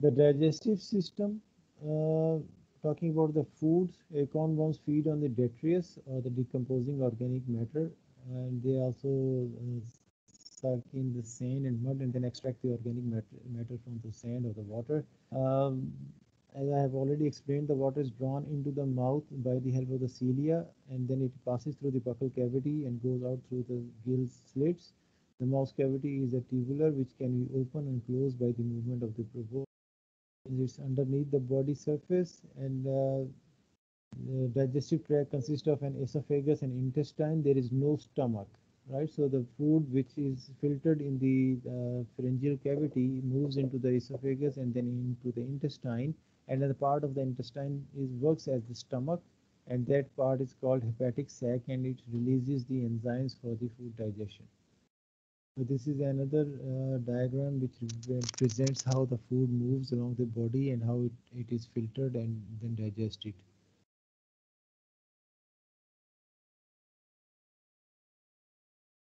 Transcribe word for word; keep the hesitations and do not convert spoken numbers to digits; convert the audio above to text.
The digestive system, uh, talking about the foods, acorn worms feed on the detritus or the decomposing organic matter, and they also uh, suck in the sand and mud and then extract the organic matter, matter from the sand or the water. Um, as I have already explained, the water is drawn into the mouth by the help of the cilia, and then it passes through the buccal cavity and goes out through the gill slits. The mouth cavity is a tubular which can be opened and closed by the movement of the proboscis. It's underneath the body surface, and uh, the digestive tract consists of an esophagus and intestine. There is no stomach, right? So the food which is filtered in the uh, pharyngeal cavity moves into the esophagus and then into the intestine, and then the part of the intestine is works as the stomach, and that part is called hepatic sac, and it releases the enzymes for the food digestion. So this is another uh, diagram which represents how the food moves along the body and how it, it is filtered and then digested.